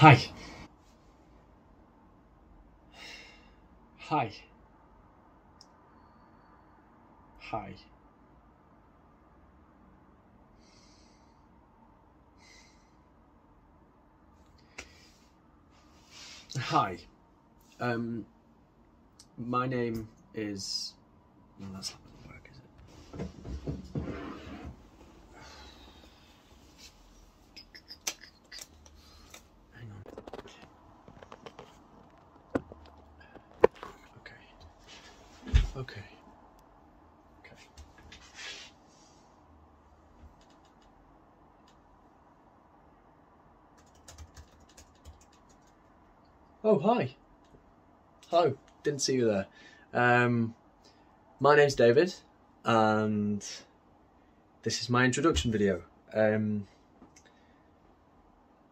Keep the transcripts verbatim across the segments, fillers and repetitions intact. はい。はい。はい。Hi. Um, my name is... No, that's not going to work, is it? Okay. Okay. Oh, hi. Hello. Didn't see you there. Um, my name's David, and this is my introduction video. Um,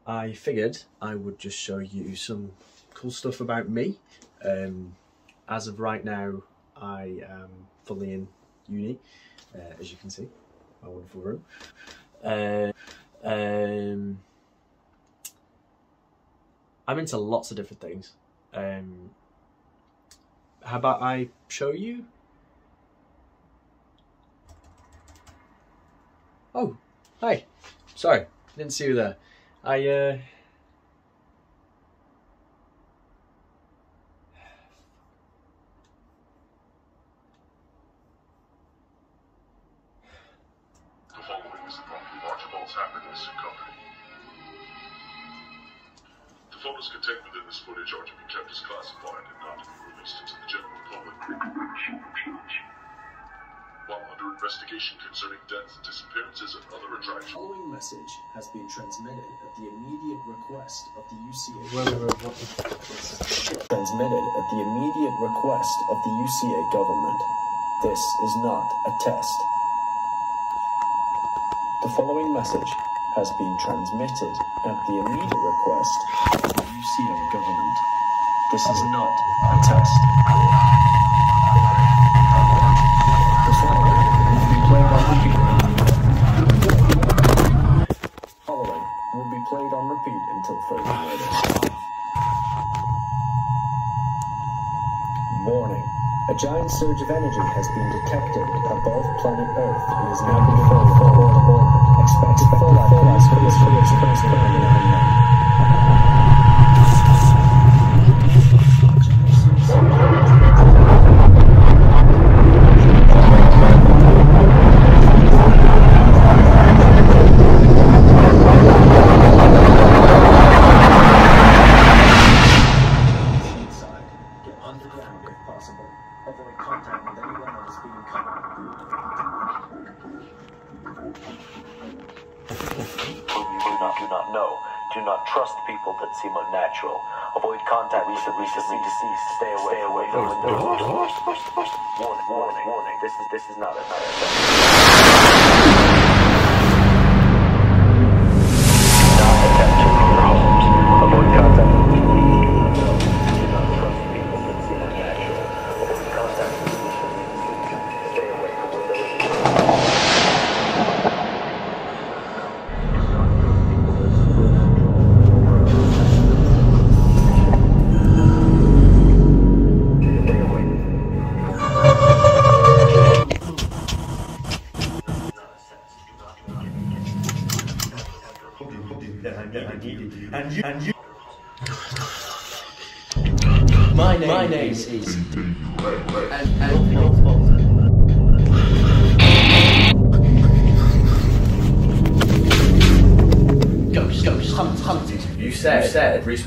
I figured I would just show you some cool stuff about me. Um, as of right now, I am fully in uni, uh, as you can see, my wonderful room. Uh, um, I'm into lots of different things. Um, how about I show you? Oh, hi. Sorry, didn't see you there. I... Uh, The photos contained within this footage are to be kept as classified and not to be released to the general public. While under investigation concerning deaths, disappearances, and other attractions. The following message has been transmitted at the immediate request of the U C A. Transmitted at the immediate request of the U C A government. This is not a test. The following message has been transmitted at the immediate request of the U C A government. This is not a test. The following will be played on repeat. The following will be played on repeat until further notice. Warning. A giant surge of energy has been detected above planet Earth and is now being pulled forward to orbit. Expected fallout from this first phenomenon.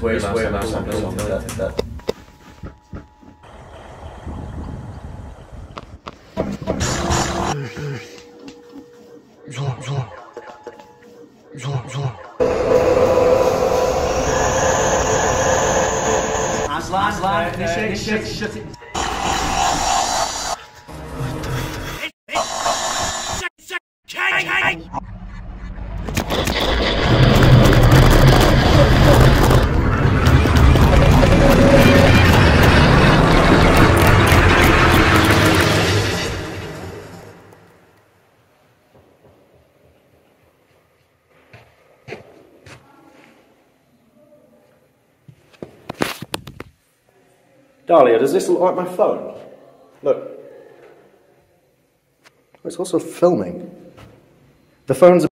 Way last time I saw that. Dahlia, does this look like my phone? Look. It's also filming. The phone's...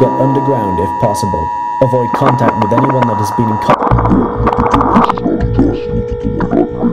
Get underground if possible. Avoid contact with anyone that has been in contact.